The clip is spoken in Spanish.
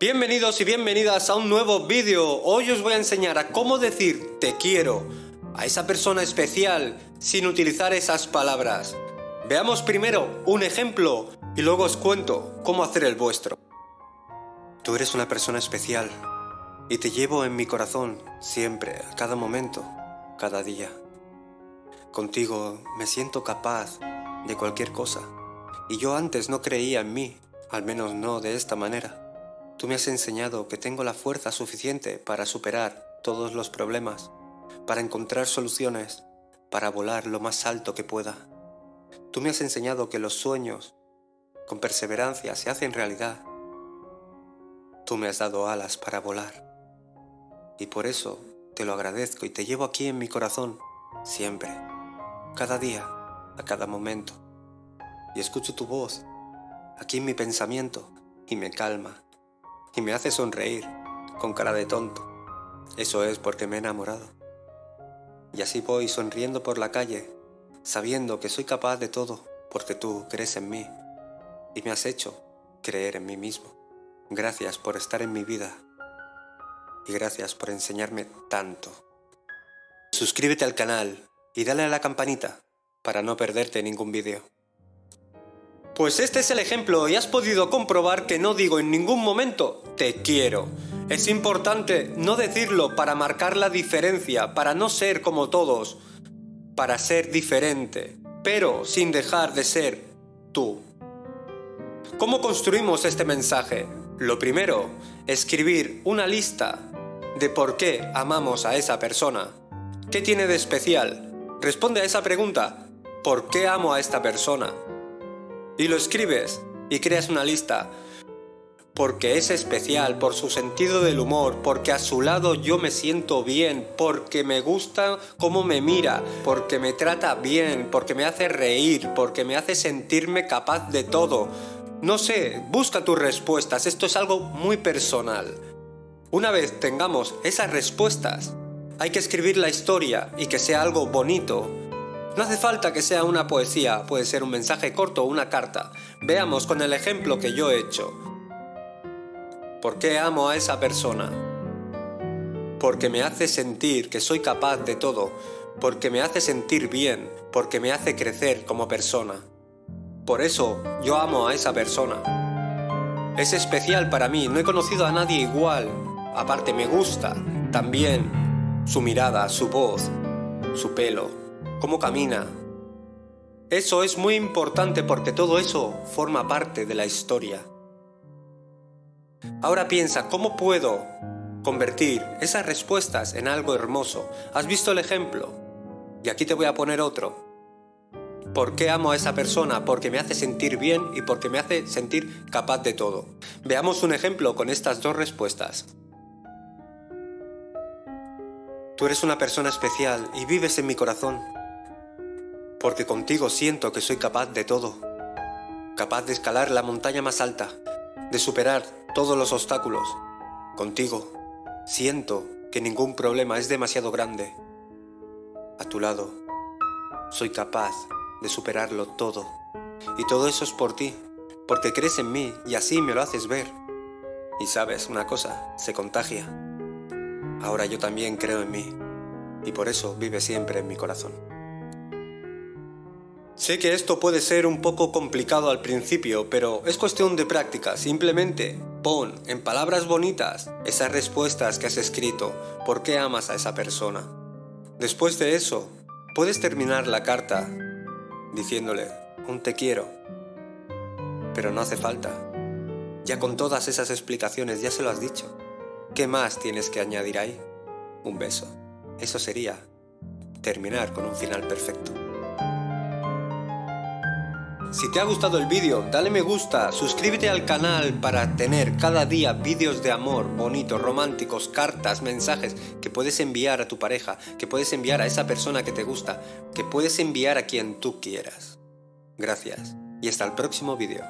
Bienvenidos y bienvenidas a un nuevo vídeo. Hoy os voy a enseñar a cómo decir te quiero a esa persona especial sin utilizar esas palabras. Veamos primero un ejemplo y luego os cuento cómo hacer el vuestro. Tú eres una persona especial y te llevo en mi corazón siempre, a cada momento, cada día. Contigo me siento capaz de cualquier cosa y yo antes no creía en mí, al menos no de esta manera. Tú me has enseñado que tengo la fuerza suficiente para superar todos los problemas, para encontrar soluciones, para volar lo más alto que pueda. Tú me has enseñado que los sueños, con perseverancia, se hacen realidad. Tú me has dado alas para volar. Y por eso te lo agradezco y te llevo aquí en mi corazón, siempre, cada día, a cada momento. Y escucho tu voz, aquí en mi pensamiento, y me calma. Y me hace sonreír, con cara de tonto. Eso es porque me he enamorado. Y así voy sonriendo por la calle, sabiendo que soy capaz de todo, porque tú crees en mí. Y me has hecho creer en mí mismo. Gracias por estar en mi vida. Y gracias por enseñarme tanto. Suscríbete al canal y dale a la campanita para no perderte ningún vídeo. Pues este es el ejemplo y has podido comprobar que no digo en ningún momento te quiero. Es importante no decirlo para marcar la diferencia, para no ser como todos, para ser diferente, pero sin dejar de ser tú. ¿Cómo construimos este mensaje? Lo primero, escribir una lista de por qué amamos a esa persona. ¿Qué tiene de especial? Responde a esa pregunta, ¿por qué amo a esta persona? Y lo escribes y creas una lista. Porque es especial, por su sentido del humor, porque a su lado yo me siento bien, porque me gusta cómo me mira, porque me trata bien, porque me hace reír, porque me hace sentirme capaz de todo. No sé, busca tus respuestas, esto es algo muy personal. Una vez tengamos esas respuestas, hay que escribir la historia y que sea algo bonito. No hace falta que sea una poesía, puede ser un mensaje corto o una carta. Veamos con el ejemplo que yo he hecho. ¿Por qué amo a esa persona? Porque me hace sentir que soy capaz de todo, porque me hace sentir bien, porque me hace crecer como persona. Por eso yo amo a esa persona. Es especial para mí, no he conocido a nadie igual. Aparte me gusta también su mirada, su voz, su pelo. Cómo camina. Eso es muy importante porque todo eso forma parte de la historia. Ahora piensa, ¿cómo puedo convertir esas respuestas en algo hermoso? Has visto el ejemplo y aquí te voy a poner otro. ¿Por qué amo a esa persona? Porque me hace sentir bien y porque me hace sentir capaz de todo. Veamos un ejemplo con estas dos respuestas. Tú eres una persona especial y vives en mi corazón. Porque contigo siento que soy capaz de todo. Capaz de escalar la montaña más alta, de superar todos los obstáculos. Contigo siento que ningún problema es demasiado grande. A tu lado soy capaz de superarlo todo. Y todo eso es por ti, porque crees en mí y así me lo haces ver. Y sabes una cosa, se contagia. Ahora yo también creo en mí y por eso vive siempre en mi corazón. Sé que esto puede ser un poco complicado al principio, pero es cuestión de práctica. Simplemente pon en palabras bonitas esas respuestas que has escrito, por qué amas a esa persona. Después de eso, puedes terminar la carta diciéndole un te quiero, pero no hace falta. Ya con todas esas explicaciones ya se lo has dicho. ¿Qué más tienes que añadir ahí? Un beso. Eso sería terminar con un final perfecto. Si te ha gustado el vídeo, dale me gusta, suscríbete al canal para tener cada día vídeos de amor, bonitos, románticos, cartas, mensajes que puedes enviar a tu pareja, que puedes enviar a esa persona que te gusta, que puedes enviar a quien tú quieras. Gracias y hasta el próximo vídeo.